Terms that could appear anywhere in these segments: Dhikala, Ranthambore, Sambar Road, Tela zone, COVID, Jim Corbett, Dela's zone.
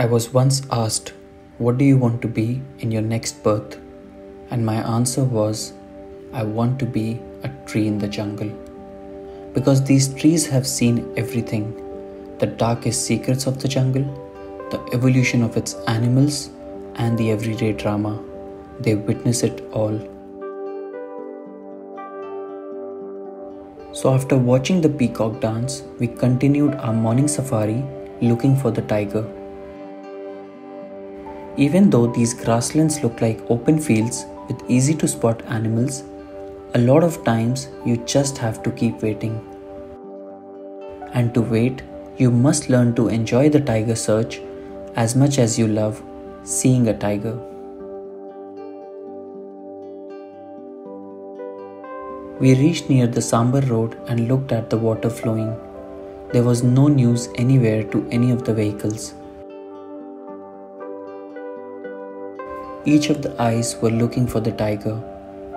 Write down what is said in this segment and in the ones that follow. I was once asked, what do you want to be in your next birth? And my answer was, I want to be a tree in the jungle. Because these trees have seen everything, the darkest secrets of the jungle, the evolution of its animals, and the everyday drama. They witness it all. So after watching the peacock dance, we continued our morning safari looking for the tiger. Even though these grasslands look like open fields with easy to spot animals, a lot of times you just have to keep waiting. And to wait, you must learn to enjoy the tiger search as much as you love seeing a tiger. We reached near the Sambar Road and looked at the water flowing. There was no news anywhere to any of the vehicles. Each of the eyes were looking for the tiger,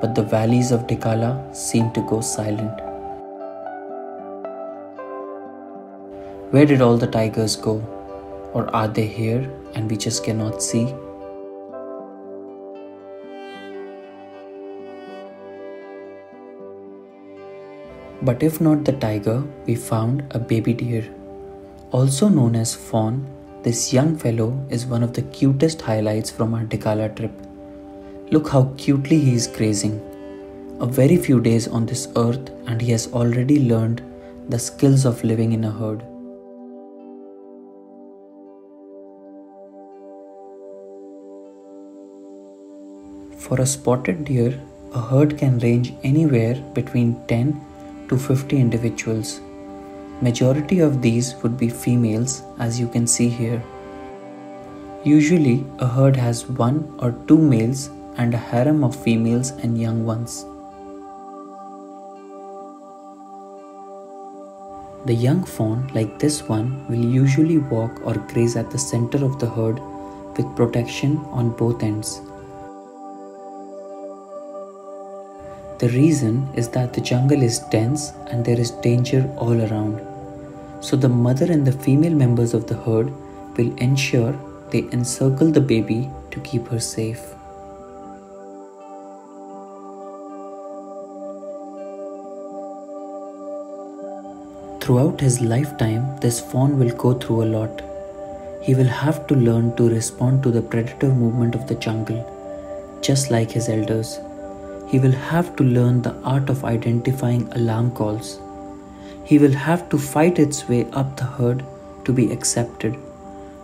but the valleys of Dhikala seemed to go silent. Where did all the tigers go? Or are they here and we just cannot see? But if not the tiger, we found a baby deer. Also known as fawn, this young fellow is one of the cutest highlights from our Dhikala trip. Look how cutely he is grazing. A very few days on this earth and he has already learned the skills of living in a herd. For a spotted deer, a herd can range anywhere between 10 to 50 individuals. Majority of these would be females, as you can see here. Usually, a herd has one or two males and a harem of females and young ones. The young fawn, like this one, will usually walk or graze at the center of the herd with protection on both ends. The reason is that the jungle is dense and there is danger all around. So the mother and the female members of the herd will ensure they encircle the baby to keep her safe. Throughout his lifetime, this fawn will go through a lot. He will have to learn to respond to the predator movement of the jungle, just like his elders. He will have to learn the art of identifying alarm calls. He will have to fight its way up the herd to be accepted.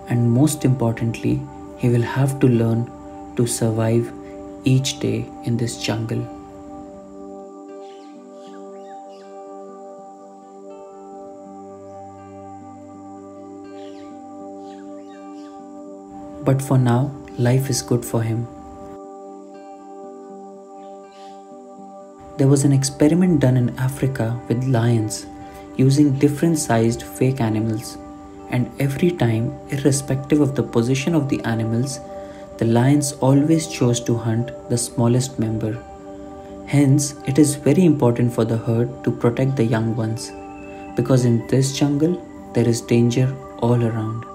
And most importantly, he will have to learn to survive each day in this jungle. But for now, life is good for him. There was an experiment done in Africa with lions using different sized fake animals, and every time, irrespective of the position of the animals, the lions always chose to hunt the smallest member. Hence, it is very important for the herd to protect the young ones, because in this jungle, there is danger all around.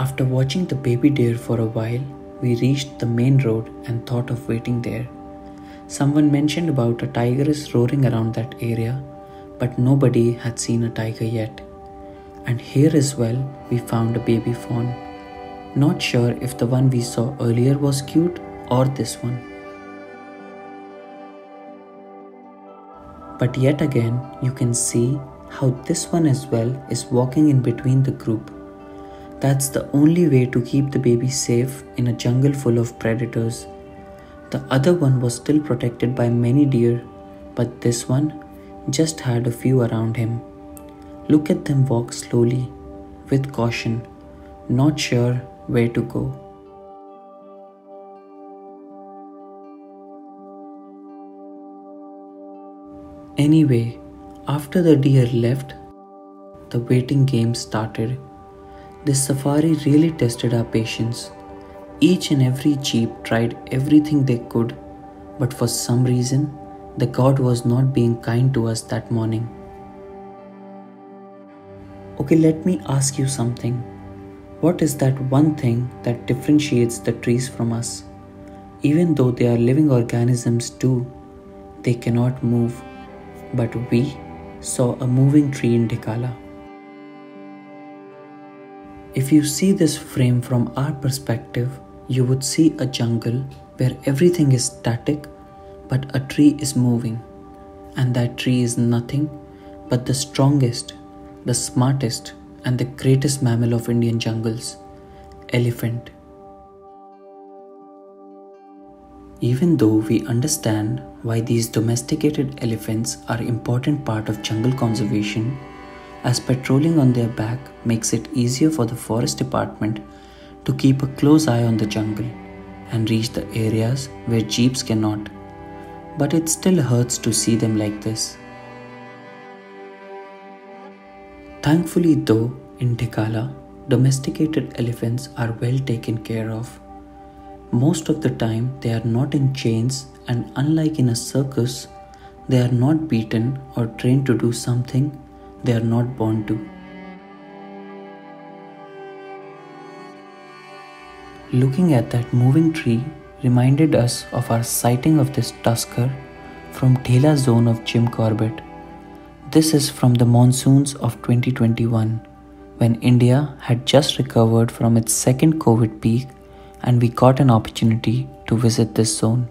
After watching the baby deer for a while, we reached the main road and thought of waiting there. Someone mentioned about a tiger is roaring around that area, but nobody had seen a tiger yet. And here as well, we found a baby fawn. Not sure if the one we saw earlier was cute or this one. But yet again, you can see how this one as well is walking in between the group. That's the only way to keep the baby safe in a jungle full of predators. The other one was still protected by many deer, but this one just had a few around him. Look at them walk slowly, with caution, not sure where to go. Anyway, after the deer left, the waiting game started. This safari really tested our patience. Each and every jeep tried everything they could, but for some reason, the god was not being kind to us that morning. Okay, let me ask you something. What is that one thing that differentiates the trees from us? Even though they are living organisms too, they cannot move. But we saw a moving tree in Dhikala. If you see this frame from our perspective, you would see a jungle where everything is static, but a tree is moving. And that tree is nothing but the strongest, the smartest, and the greatest mammal of Indian jungles, elephant. Even though we understand why these domesticated elephants are an important part of jungle conservation, as patrolling on their back makes it easier for the forest department to keep a close eye on the jungle and reach the areas where jeeps cannot, but it still hurts to see them like this. Thankfully though, in Dhikala, domesticated elephants are well taken care of. Most of the time, they are not in chains, and unlike in a circus, they are not beaten or trained to do something they are not born to. Looking at that moving tree reminded us of our sighting of this tusker from Tela zone of Jim Corbett. This is from the monsoons of 2021, when India had just recovered from its second COVID peak, and we got an opportunity to visit this zone.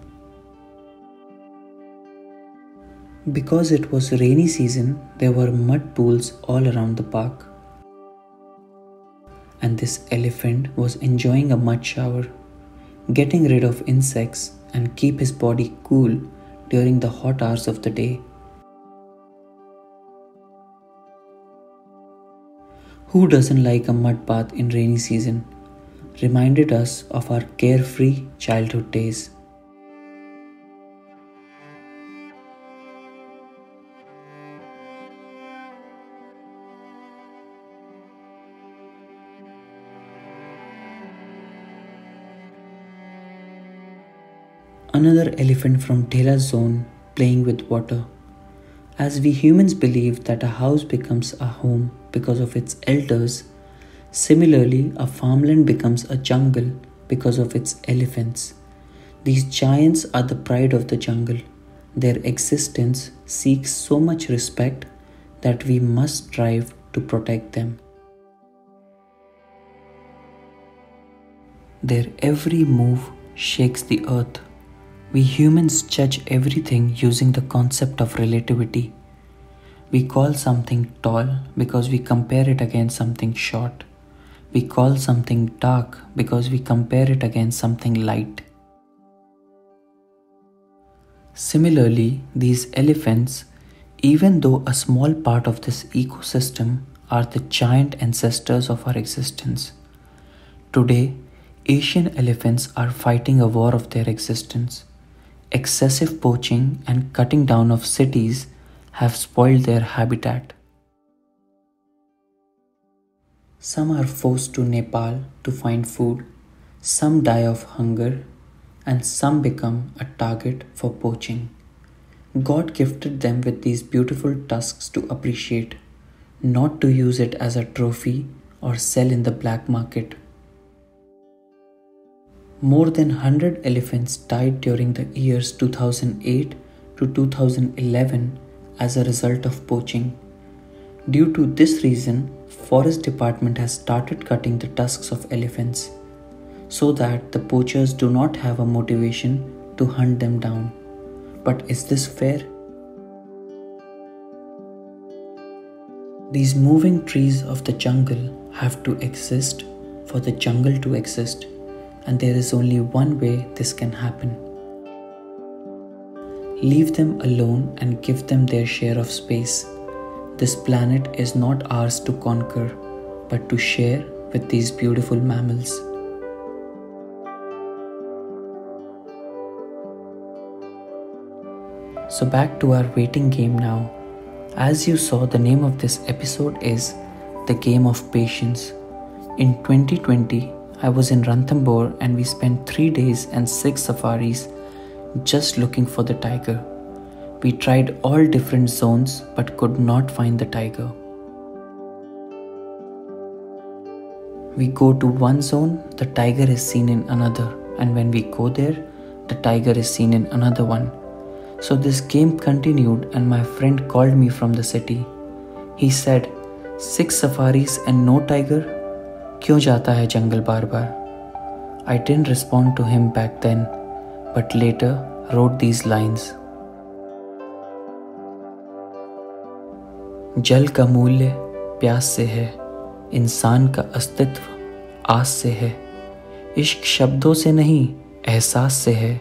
Because it was rainy season, there were mud pools all around the park. And this elephant was enjoying a mud shower, getting rid of insects and keep his body cool during the hot hours of the day. Who doesn't like a mud bath in rainy season? Reminded us of our carefree childhood days. Another elephant from Dela's zone playing with water. As we humans believe that a house becomes a home because of its elders, similarly, a farmland becomes a jungle because of its elephants. These giants are the pride of the jungle. Their existence seeks so much respect that we must strive to protect them. Their every move shakes the earth. We humans judge everything using the concept of relativity. We call something tall because we compare it against something short. We call something dark because we compare it against something light. Similarly, these elephants, even though a small part of this ecosystem, are the giant ancestors of our existence. Today, Asian elephants are fighting a war of their existence. Excessive poaching and cutting down of cities have spoiled their habitat. Some are forced to Nepal to find food, some die of hunger, and some become a target for poaching. God gifted them with these beautiful tusks to appreciate, not to use it as a trophy or sell in the black market. More than 100 elephants died during the years 2008 to 2011 as a result of poaching. Due to this reason, Forest Department has started cutting the tusks of elephants so that the poachers do not have a motivation to hunt them down. But is this fair? These moving trees of the jungle have to exist for the jungle to exist, and there is only one way this can happen. Leave them alone and give them their share of space. This planet is not ours to conquer, but to share with these beautiful mammals. So back to our waiting game now. As you saw, the name of this episode is The Game of Patience. In 2020, I was in Ranthambore and we spent 3 days and 6 safaris just looking for the tiger. We tried all different zones but could not find the tiger. We go to one zone, the tiger is seen in another, and when we go there, the tiger is seen in another one. So this game continued and my friend called me from the city. He said, 6 safaris and no tiger? Kyun jata hai jungle bar bar? I didn't respond to him back then, but later wrote these lines. Jal ka moolya pyaas se hai, insaan ka astitv aas se hai, ishq shabdon se nahi, ehsaas se hai,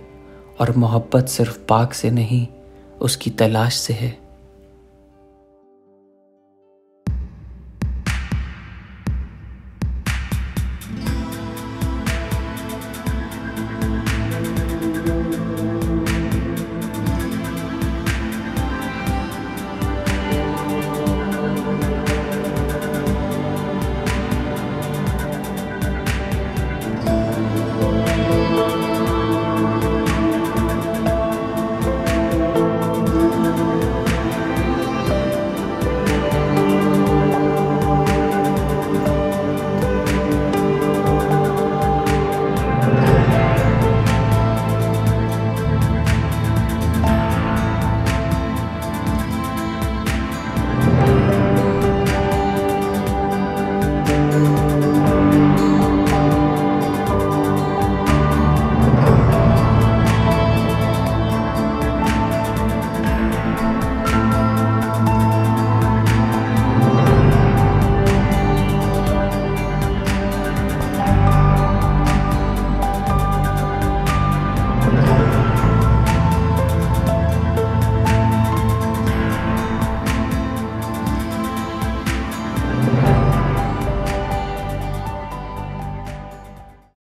और मोहब्बत सिर्फ पाक से नहीं उसकी तलाश से है।